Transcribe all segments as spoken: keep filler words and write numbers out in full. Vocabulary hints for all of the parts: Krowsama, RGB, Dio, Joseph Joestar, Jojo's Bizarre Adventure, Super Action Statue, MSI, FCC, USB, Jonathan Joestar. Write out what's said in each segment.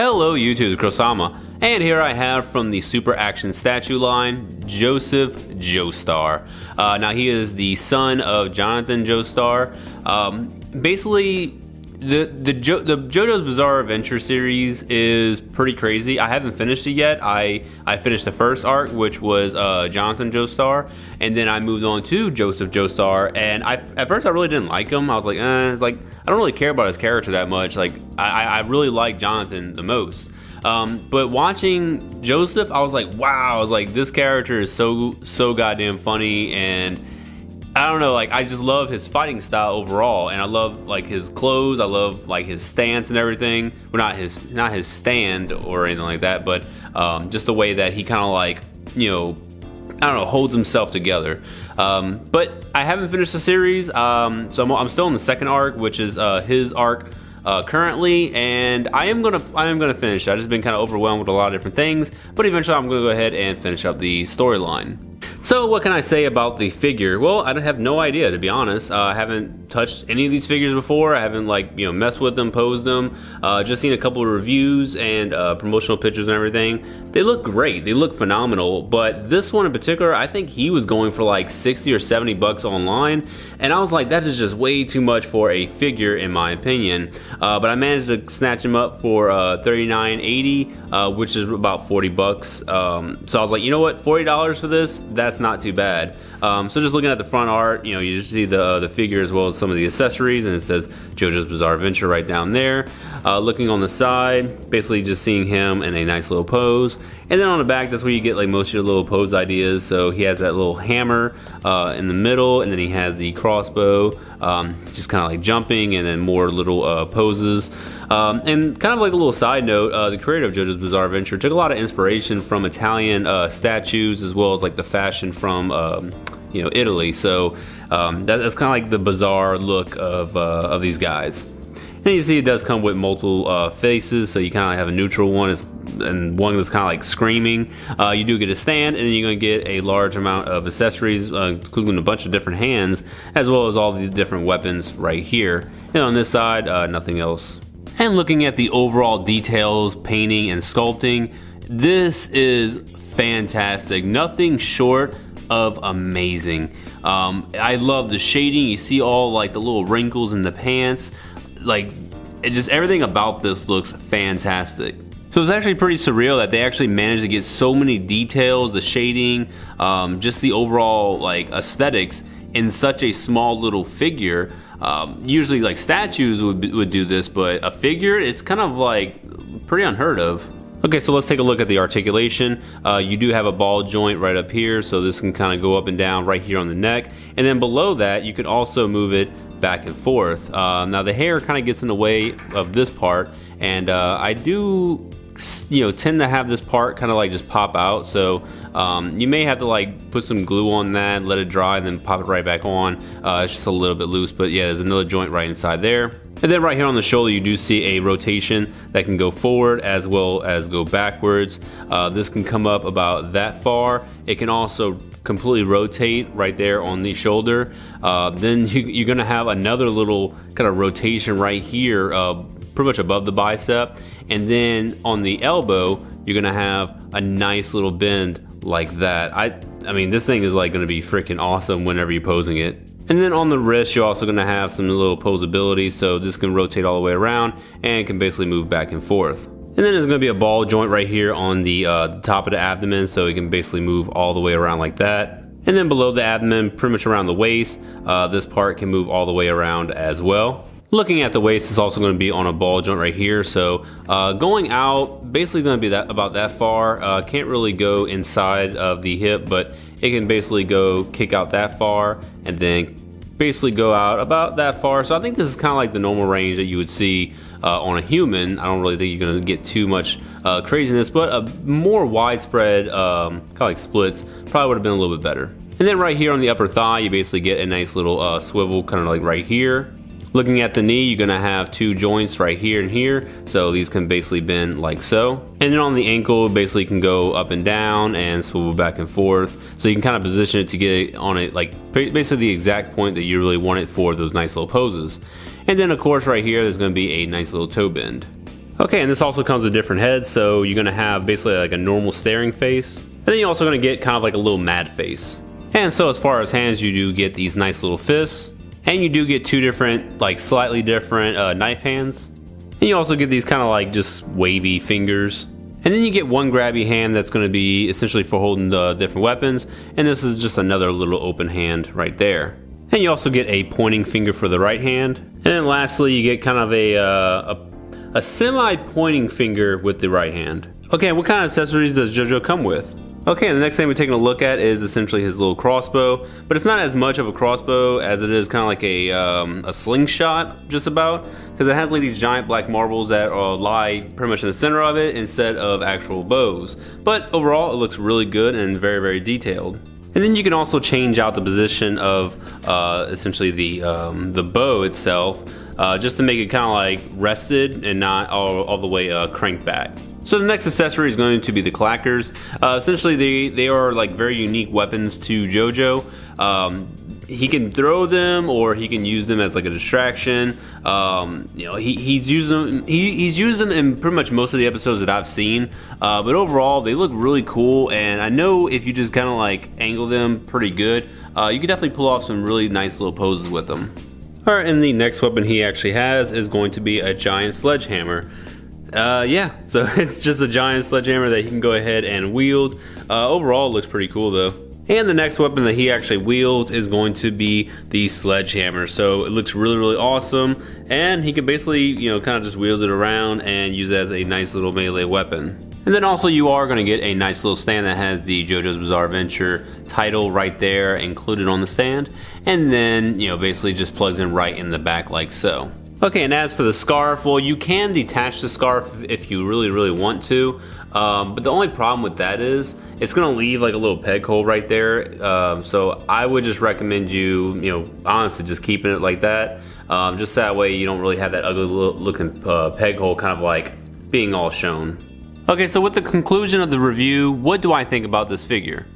Hello YouTube, it's Krowsama, and here I have from the Super Action Statue line, Joseph Joestar. Uh, now he is the son of Jonathan Joestar. Um, basically, the the, jo the Jojo's Bizarre Adventure series is pretty crazy. I haven't finished it yet. I, I finished the first arc, which was uh, Jonathan Joestar, and then I moved on to Joseph Joestar, and I, at first I really didn't like him. I was like, eh, it's like, I don't really care about his character that much. Like, I, I really like Jonathan the most. Um, but watching Joseph, I was like, wow, I was like, this character is so, so goddamn funny, and I don't know, like, I just love his fighting style overall, and I love, like, his clothes, I love, like, his stance and everything. Well, not his, not his stand or anything like that, but, um, just the way that he kind of, like, you know, I don't know, holds himself together. Um, but I haven't finished the series, um, so I'm, I'm still in the second arc, which is, uh, his arc, Uh, currently, and I am gonna I am gonna finish. I've just been kind of overwhelmed with a lot of different things, but eventually I'm gonna go ahead and finish up the storyline. So what can I say about the figure? Well, I have no idea, to be honest. Uh, I haven't touched any of these figures before. I haven't, like, you know, messed with them, posed them. Uh, just seen a couple of reviews and uh, promotional pictures and everything. They look great. They look phenomenal. But this one in particular, I think he was going for like sixty or seventy bucks online. And I was like, that is just way too much for a figure, in my opinion. Uh, but I managed to snatch him up for uh, thirty-nine eighty, uh, which is about forty bucks. Um, so I was like, you know what, forty dollars for this? That's not too bad. Um, so just looking at the front art, you know, you just see the the figure as well as some of the accessories, and it says JoJo's Bizarre Adventure right down there. Uh, looking on the side, basically just seeing him in a nice little pose. And then on the back, that's where you get like most of your little pose ideas. So he has that little hammer uh, in the middle, and then he has the crossbow, um, just kind of like jumping, and then more little uh, poses. Um, and kind of like a little side note, uh, the creator of JoJo's Bizarre Adventure took a lot of inspiration from Italian uh, statues, as well as like the fashion from um, you know, Italy. So um, that, that's kind of like the bizarre look of uh, of these guys. And you see it does come with multiple uh, faces, so you kind of have a neutral one, it's, and one that's kind of like screaming. Uh, you do get a stand, and then you're going to get a large amount of accessories, uh, including a bunch of different hands, as well as all the different weapons right here. And on this side, uh, nothing else. And looking at the overall details, painting and sculpting, this is fantastic. Nothing short of amazing. Um, I love the shading. You see all like the little wrinkles in the pants. Like, it just, everything about this looks fantastic. So it's actually pretty surreal that they actually managed to get so many details, the shading, um, just the overall like aesthetics in such a small little figure. Um, usually like statues would, would do this, but a figure, it's kind of like pretty unheard of. Okay, so let's take a look at the articulation. Uh, you do have a ball joint right up here, so this can kind of go up and down right here on the neck. And then below that, you can also move it back and forth. Uh, now the hair kind of gets in the way of this part, and uh, I do, you know, tend to have this part kind of like just pop out. So um, you may have to like put some glue on that, let it dry, and then pop it right back on. Uh, it's just a little bit loose, but yeah, there's another joint right inside there. And then right here on the shoulder, you do see a rotation that can go forward as well as go backwards. Uh, this can come up about that far. It can also completely rotate right there on the shoulder. Uh, then you, you're gonna have another little kind of rotation right here, uh, pretty much above the bicep. And then on the elbow, you're gonna have a nice little bend like that. I, I mean, this thing is like gonna be freaking awesome whenever you're posing it. And then on the wrist, you're also gonna have some little posability, so this can rotate all the way around and can basically move back and forth. And then there's gonna be a ball joint right here on the, uh, the top of the abdomen, so it can basically move all the way around like that. And then below the abdomen, pretty much around the waist, uh, this part can move all the way around as well. Looking at the waist, it's also gonna be on a ball joint right here, so uh, going out, basically gonna be that about that far. Uh, can't really go inside of the hip, but it can basically go kick out that far, and then basically go out about that far. So I think this is kind of like the normal range that you would see uh, on a human. I don't really think you're gonna get too much uh, craziness, but a more widespread um, kind of like splits probably would have been a little bit better. And then right here on the upper thigh, you basically get a nice little uh, swivel kind of like right here. Looking at the knee, you're gonna have two joints right here and here, so these can basically bend like so. And then on the ankle, basically can go up and down and swivel back and forth. So you can kind of position it to get it on it like basically the exact point that you really want it for those nice little poses. And then of course right here, there's gonna be a nice little toe bend. Okay, and this also comes with different heads, so you're gonna have basically like a normal staring face, and then you're also gonna get kind of like a little mad face. And so as far as hands, you do get these nice little fists, and you do get two different, like slightly different uh, knife hands. And you also get these kind of like just wavy fingers. And then you get one grabby hand that's gonna be essentially for holding the different weapons, and this is just another little open hand right there. And you also get a pointing finger for the right hand. And then lastly, you get kind of a, uh, a, a semi-pointing finger with the right hand. Okay, what kind of accessories does JoJo come with? Okay, and the next thing we're taking a look at is essentially his little crossbow, but it's not as much of a crossbow as it is kind of like a, um, a slingshot, just about, because it has like these giant black marbles that uh, lie pretty much in the center of it instead of actual bows. But overall, it looks really good and very, very detailed. And then you can also change out the position of uh, essentially the, um, the bow itself, uh, just to make it kind of like rested and not all, all the way uh, cranked back. So the next accessory is going to be the clackers. Uh, essentially they, they are like very unique weapons to JoJo. Um, he can throw them or he can use them as like a distraction. Um, you know, he, he's, used them, he, he's used them in pretty much most of the episodes that I've seen. Uh, but overall they look really cool, and I know if you just kind of like angle them pretty good, uh, you can definitely pull off some really nice little poses with them. Alright, and the next weapon he actually has is going to be a giant sledgehammer. Uh, yeah, so it's just a giant sledgehammer that he can go ahead and wield. Uh, overall, it looks pretty cool though. And the next weapon that he actually wields is going to be the sledgehammer. So it looks really, really awesome. And he can basically, you know, kind of just wield it around and use it as a nice little melee weapon. And then also you are going to get a nice little stand that has the JoJo's Bizarre Adventure title right there included on the stand. And then, you know, basically just plugs in right in the back like so. Okay, and as for the scarf, well, you can detach the scarf if you really, really want to, um, but the only problem with that is it's gonna leave like a little peg hole right there, um, so I would just recommend you, you know, honestly just keeping it like that, um, just that way you don't really have that ugly looking uh, peg hole kind of like being all shown. Okay, so with the conclusion of the review, what do I think about this figure?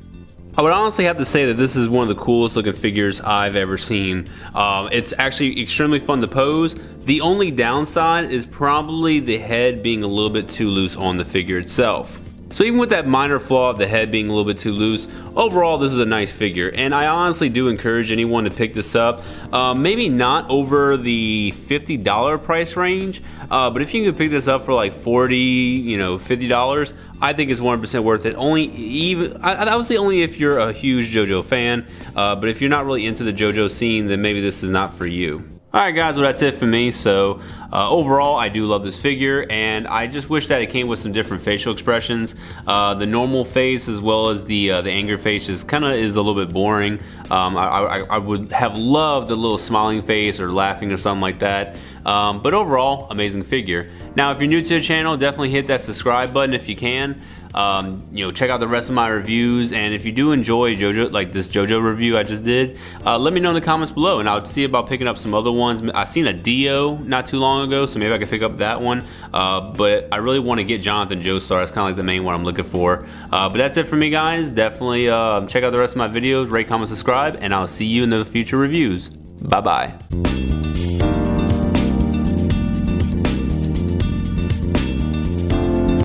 I would honestly have to say that this is one of the coolest looking figures I've ever seen. Um, it's actually extremely fun to pose. The only downside is probably the head being a little bit too loose on the figure itself. So even with that minor flaw of the head being a little bit too loose, overall this is a nice figure, and I honestly do encourage anyone to pick this up. Uh, maybe not over the fifty dollar price range, uh, but if you can pick this up for like forty, you know, fifty dollars, I think it's one hundred percent worth it. Only even I, I would say only if you're a huge JoJo fan, uh, but if you're not really into the JoJo scene, then maybe this is not for you. Alright guys, well that's it for me, so uh, overall I do love this figure, and I just wish that it came with some different facial expressions. Uh, the normal face as well as the uh, the anger face just kind of is a little bit boring. Um, I, I, I would have loved a little smiling face or laughing or something like that, um, but overall, amazing figure. Now if you're new to the channel, definitely hit that subscribe button if you can. Um, you know, check out the rest of my reviews, and if you do enjoy JoJo, like this JoJo review I just did, uh, let me know in the comments below, and I'll see about picking up some other ones. I seen a Dio not too long ago, so maybe I could pick up that one, uh, but I really want to get Jonathan Joestar. That's kind of like the main one I'm looking for, uh, but that's it for me guys. Definitely uh, check out the rest of my videos, rate, comment, subscribe, and I'll see you in the future reviews. Bye bye.